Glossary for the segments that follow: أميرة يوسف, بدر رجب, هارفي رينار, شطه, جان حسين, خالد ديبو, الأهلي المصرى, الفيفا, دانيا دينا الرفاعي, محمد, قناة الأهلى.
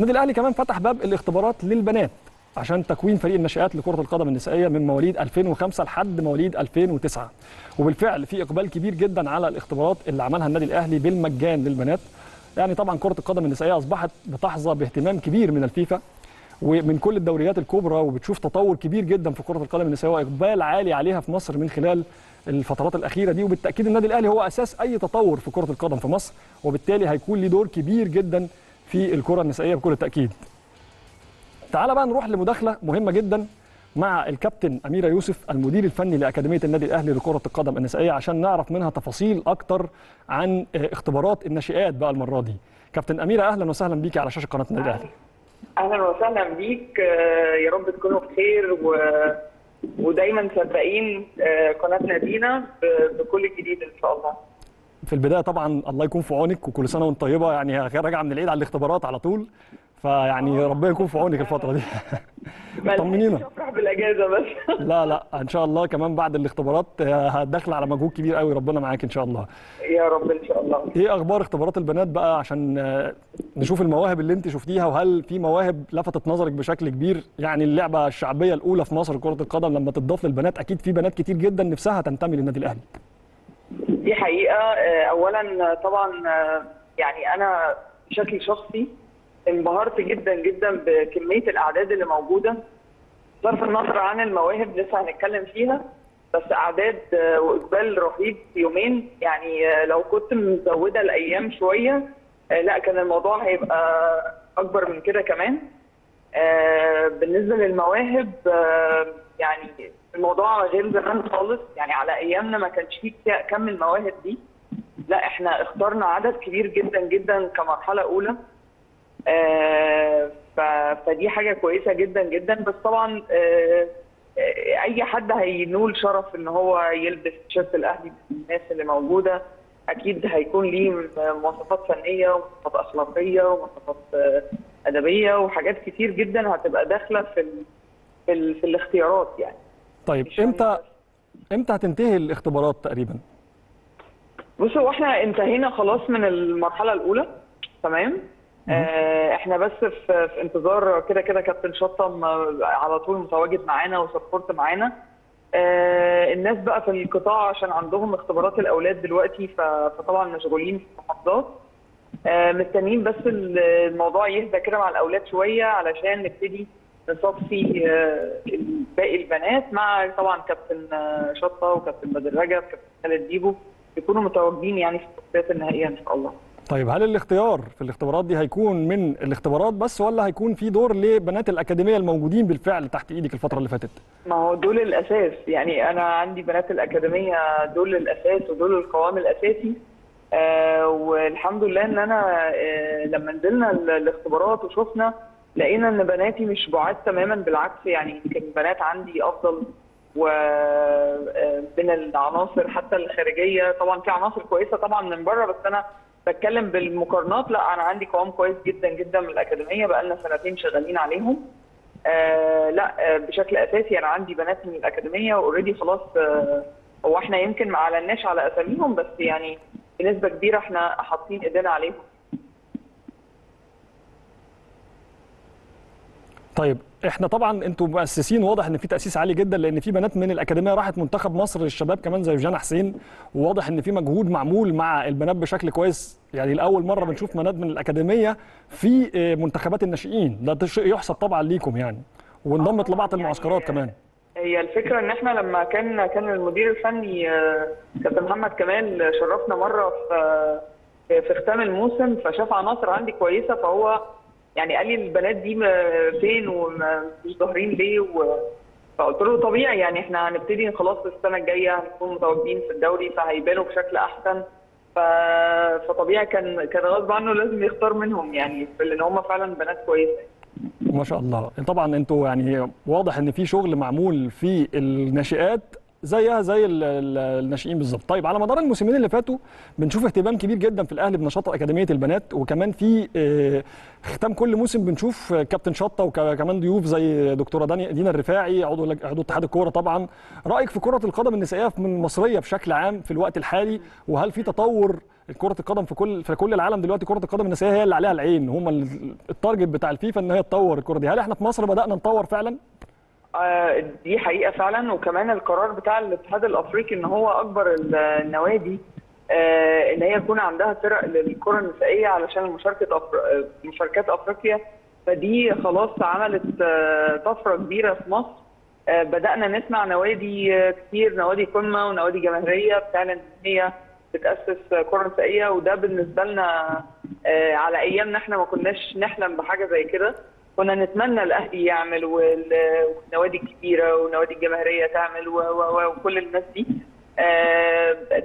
النادي الاهلي كمان فتح باب الاختبارات للبنات عشان تكوين فريق الناشئات لكرة القدم النسائية من مواليد 2005 لحد مواليد 2009، وبالفعل في إقبال كبير جدا على الاختبارات اللي عملها النادي الأهلي بالمجان للبنات. يعني طبعا كرة القدم النسائية أصبحت بتحظى باهتمام كبير من الفيفا ومن كل الدوريات الكبرى، وبتشوف تطور كبير جدا في كرة القدم النسائية وإقبال عالي عليها في مصر من خلال الفترات الأخيرة دي. وبالتأكيد النادي الأهلي هو أساس أي تطور في كرة القدم في مصر، وبالتالي هيكون له دور كبير جدا في الكرة النسائية بكل التأكيد. تعال بقى نروح لمداخلة مهمة جدا مع الكابتن أميرة يوسف المدير الفني لأكاديمية النادي الأهلي لكرة القدم النسائية عشان نعرف منها تفاصيل أكتر عن اختبارات الناشئات بقى المرة دي. كابتن أميرة أهلا وسهلا بيك على شاشة قناة النادي الأهلي. أهلا وسهلا بيك، يا رب تكونوا بخير ودايما صدقين قناتنا دينا بكل الجديد إن شاء الله. في البداية طبعا الله يكون في عونك وكل سنة وأنت طيبة، يعني راجعة من العيد على الاختبارات على طول، فيعني ربنا يكون في عونك الفترة دي. طمنينا. مش هفرح بالأجازة بس. لا إن شاء الله كمان بعد الاختبارات هتدخل على مجهود كبير قوي، ربنا معاك إن شاء الله. يا رب إن شاء الله. إيه أخبار اختبارات البنات بقى عشان نشوف المواهب اللي أنت شفتيها، وهل في مواهب لفتت نظرك بشكل كبير؟ يعني اللعبة الشعبية الأولى في مصر كرة القدم لما تضاف للبنات أكيد في بنات كتير جدا نفسها تنتمي للنادي الأهلي. دي حقيقة. أولا طبعا يعني أنا بشكل شخصي انبهرت جدا جدا بكميه الاعداد اللي موجوده بصرف النظر عن المواهب لسه هنتكلم فيها، بس اعداد واقبال رهيب في يومين. يعني لو كنت مزوده الايام شويه لا كان الموضوع هيبقى اكبر من كده كمان. بالنسبه للمواهب يعني الموضوع غير زمان خالص، يعني على ايامنا ما كانش فيه كم المواهب دي، لا احنا اخترنا عدد كبير جدا جدا كمرحله اولى. فدي حاجه كويسه جدا جدا. بس طبعا اي حد هينول شرف ان هو يلبس تيشيرت الاهلي الناس اللي موجوده اكيد هيكون ليه مواصفات فنيه ومواصفات اخلاقيه ومواصفات ادبيه وحاجات كتير جدا هتبقى داخله في الاختيارات. يعني طيب امتى هتنتهي الاختبارات تقريبا؟ بصوا هو احنا انتهينا خلاص من المرحله الاولى تمام. احنا بس في انتظار كده كابتن شطه على طول متواجد معانا وسبورت معانا. الناس بقى في القطاع عشان عندهم اختبارات الاولاد دلوقتي فطبعا مشغولين في المحافظات، مستنيين بس الموضوع يهدى كده مع الاولاد شويه علشان نبتدي نصفي باقي البنات مع طبعا كابتن شطه وكابتن بدر رجب وكابتن خالد ديبو يكونوا متواجدين يعني في التصفيات النهائيه ان شاء الله. طيب هل الاختيار في الاختبارات دي هيكون من الاختبارات بس، ولا هيكون في دور لبنات الأكاديمية الموجودين بالفعل تحت إيدك الفترة اللي فاتت؟ ما هو دول الأساس، يعني أنا عندي بنات الأكاديمية دول الأساس ودول القوام الأساسي. والحمد لله إن أنا لما نزلنا الاختبارات وشفنا لقينا إن بناتي مش بعاد تماما، بالعكس يعني كان بنات عندي أفضل ومن العناصر حتى الخارجية. طبعا في عناصر كويسة طبعا من بره، بس أنا بتكلم بالمقارنات لا انا عندي قوام كويس جدا جدا من الاكاديميه بقى لنا سنتين شغالين عليهم. لا بشكل اساسي انا عندي بنات من الاكاديميه اوريدي خلاص. هو احنا يمكن ما اعلناش على اساميهم، بس يعني بنسبه كبيره احنا حاطين ايدينا عليهم. طيب احنا طبعا انتم مؤسسين، واضح ان في تاسيس عالي جدا لان في بنات من الاكاديميه راحت منتخب مصر للشباب كمان زي جان حسين، وواضح ان في مجهود معمول مع البنات بشكل كويس. يعني لاول مره بنشوف بنات من الاكاديميه في منتخبات الناشئين، ده شيء يحسب طبعا ليكم يعني، وانضمت لبعض المعسكرات كمان. هي الفكره ان احنا لما كان المدير الفني كابتن محمد كمان شرفنا مره في ختام الموسم، فشاف عناصر عندي كويسه فهو يعني قال لي البنات دي فين ومش ظاهرين ليه، فقلت له طبيعي يعني احنا هنبتدي خلاص السنه الجايه هنكون متواجدين في الدوري فهيبانوا بشكل احسن. فطبيعي كان غصب عنه لازم يختار منهم، يعني لان هم فعلا بنات كويسه ما شاء الله. طبعا انتوا يعني واضح ان في شغل معمول في الناشئات زيها زي الناشئين بالظبط. طيب على مدار الموسمين اللي فاتوا بنشوف اهتمام كبير جدا في الاهلي بنشاط اكاديميه البنات، وكمان في ختام كل موسم بنشوف كابتن شطه وكمان ضيوف زي دكتوره دانيا دينا الرفاعي عضو اتحاد الكوره. طبعا رايك في كره القدم النسائيه من المصريه بشكل عام في الوقت الحالي، وهل في تطور كره القدم في كل العالم دلوقتي كره القدم النسائيه هي اللي عليها العين، هم التارجت بتاع الفيفا ان هي تطور الكره دي. هل احنا في مصر بدانا نطور فعلا؟ دي حقيقه فعلا. وكمان القرار بتاع الاتحاد الافريقي ان هو اكبر النوادي ان هي يكون عندها فرق للكره النسائيه علشان مشاركات افريقيا، فدي خلاص عملت طفره كبيره في مصر. بدانا نسمع نوادي كتير، نوادي قمه ونوادي جماهيريه بتعلن ان هي بتاسس كره نسائيه، وده بالنسبه لنا على ايامنا احنا ما كناش نحلم بحاجه زي كده. كنا نتمنى الاهلي يعمل والنوادي الكبيره والنوادي الجماهيريه تعمل وكل الناس دي.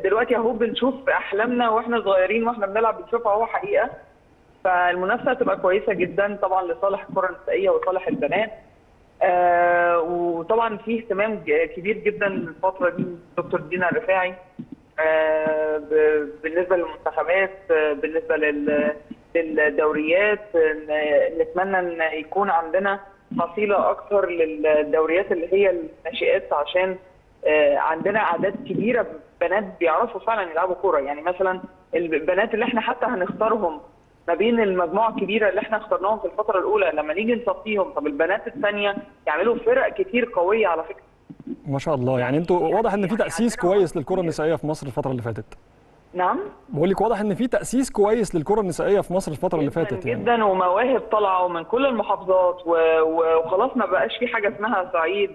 دلوقتي اهو بنشوف احلامنا واحنا صغيرين واحنا بنلعب بنشوفها اهو حقيقه. فالمنافسه هتبقى كويسه جدا طبعا لصالح الكره النسائيه وصالح البنات. وطبعا في اهتمام كبير جدا الفتره دي دكتور دينا الرفاعي بالنسبه للمنتخبات، بالنسبه للدوريات. نتمنى ان يكون عندنا حصيله اكثر للدوريات اللي هي الناشئات، عشان عندنا اعداد كبيره بنات بيعرفوا فعلا يلعبوا كوره. يعني مثلا البنات اللي احنا حتى هنختارهم ما بين المجموعه الكبيره اللي احنا اخترناهم في الفتره الاولى، لما نيجي نصفيهم طب البنات الثانيه يعملوا فرق كتير قويه على فكره. ما شاء الله، يعني انتوا واضح ان في تاسيس كويس للكره النسائيه في مصر الفتره اللي فاتت. نعم، بقول لك واضح ان في تاسيس كويس للكره النسائيه في مصر الفتره اللي فاتت يعني جدا، ومواهب طالعه ومن كل المحافظات وخلاص ما بقاش في حاجه اسمها صعيد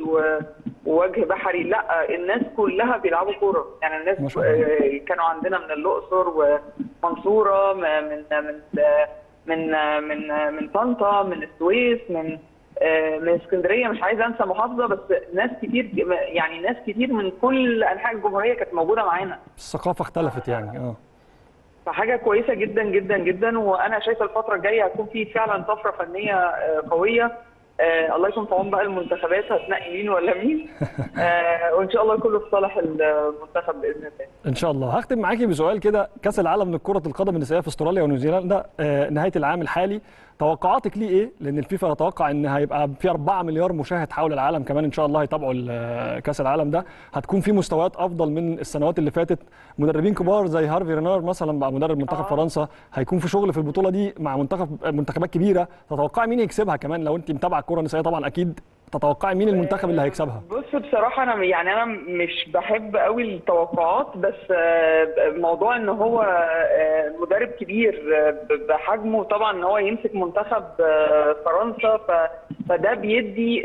ووجه بحري، لا الناس كلها بيلعبوا كوره. يعني الناس كانوا عندنا من الاقصر ومنصوره، من من من من من طنطا، من السويس، من اسكندريه، مش عايزه انسى محافظه، بس ناس كتير يعني ناس كتير من كل انحاء الجمهوريه كانت موجوده معانا. الثقافه اختلفت يعني فحاجه كويسه جدا جدا جدا. وانا شايفه الفتره الجايه هتكون في فعلا طفره فنيه قويه. الله يكون في عون بقى المنتخبات هتنقي مين ولا مين. وان شاء الله كله في صالح المنتخب باذن الله. ان شاء الله. هختم معاكي بسؤال كده، كاس العالم لكره القدم النسائيه في استراليا ونيوزيلندا نهايه العام الحالي، توقعاتك ليه ايه؟ لان الفيفا يتوقع ان هيبقى في 4 مليار مشاهد حول العالم كمان ان شاء الله هيتابعوا كاس العالم ده، هتكون في مستويات افضل من السنوات اللي فاتت، مدربين كبار زي هارفي رينار مثلا بقى مدرب منتخب فرنسا، هيكون في شغل في البطوله دي مع منتخبات كبيره. تتوقعي مين يكسبها كمان لو انت متابعه الكره النسائيه طبعا اكيد؟ تتوقعي مين المنتخب اللي هيكسبها؟ بص بصراحه انا مش بحب قوي التوقعات، بس موضوع ان هو مدرب كبير بحجمه طبعا ان هو يمسك منتخب فرنسا، فده بيدي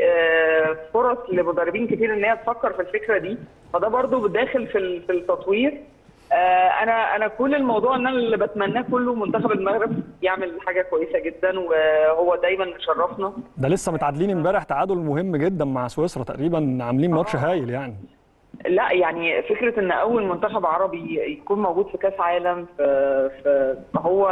فرص لمدربين كتير ان هي تفكر في الفكره دي، فده برضو داخل في التطوير. انا كل الموضوع ان انا اللي بتمناه كله منتخب المغرب يعمل حاجه كويسه جدا، وهو دايما مشرفنا. ده لسه متعادلين امبارح تعادل مهم جدا مع سويسرا، تقريبا عاملين ماتش هايل يعني. لا يعني فكره ان اول منتخب عربي يكون موجود في كاس عالم، فهو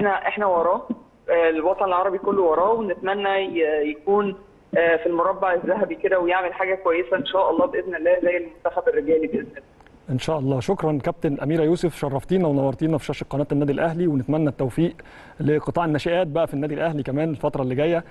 احنا وراه، الوطن العربي كله وراه، ونتمنى يكون في المربع الذهبي كده ويعمل حاجه كويسه ان شاء الله باذن الله زي المنتخب الرجالي باذن الله. إن شاء الله. شكرا كابتن أميرة يوسف، شرفتينا ونورتينا في شاشة قناة النادي الأهلي، ونتمنى التوفيق لقطاع الناشئات بقى في النادي الأهلي كمان الفترة اللي جاية.